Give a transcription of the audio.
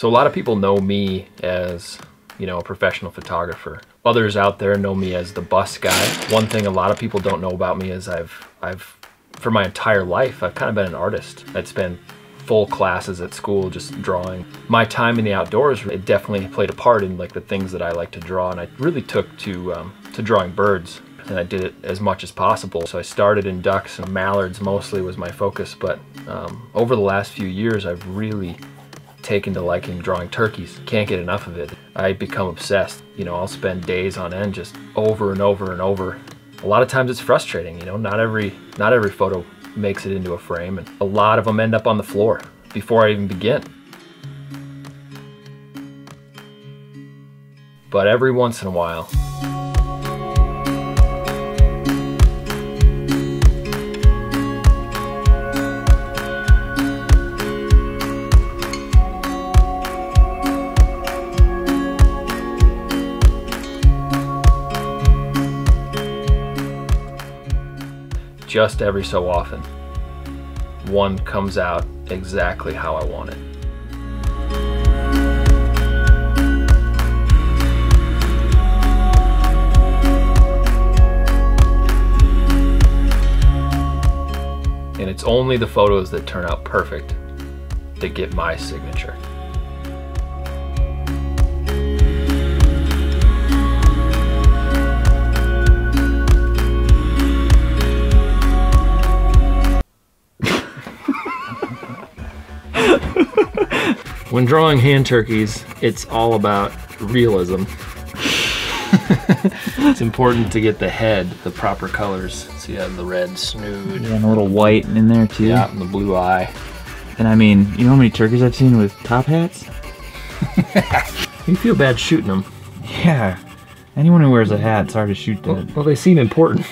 So a lot of people know me as, you know, a professional photographer. Others out there know me as the bus guy. One thing a lot of people don't know about me is I've for my entire life, I've kind of been an artist. I'd spend full classes at school just drawing. My time in the outdoors, it definitely played a part in like the things that I like to draw, and I really took to drawing birds, and I did it as much as possible. So I started in ducks and mallards mostly was my focus, but over the last few years, I've really taken to liking drawing turkeys. Can't get enough of it. I become obsessed. You know, I'll spend days on end just over and over and over. A lot of times it's frustrating, you know, not every photo makes it into a frame, and a lot of them end up on the floor before I even begin. But every once in a while, just every so often, one comes out exactly how I want it. And it's only the photos that turn out perfect that get my signature. When drawing hand turkeys, it's all about realism. It's important to get the head the proper colors. So you have the red snood. Yeah, and a little white in there too. Yeah, and the blue eye. And I mean, you know how many turkeys I've seen with top hats? You feel bad shooting them. Yeah. Anyone who wears a hat, it's hard to shoot them. Well, they seem important.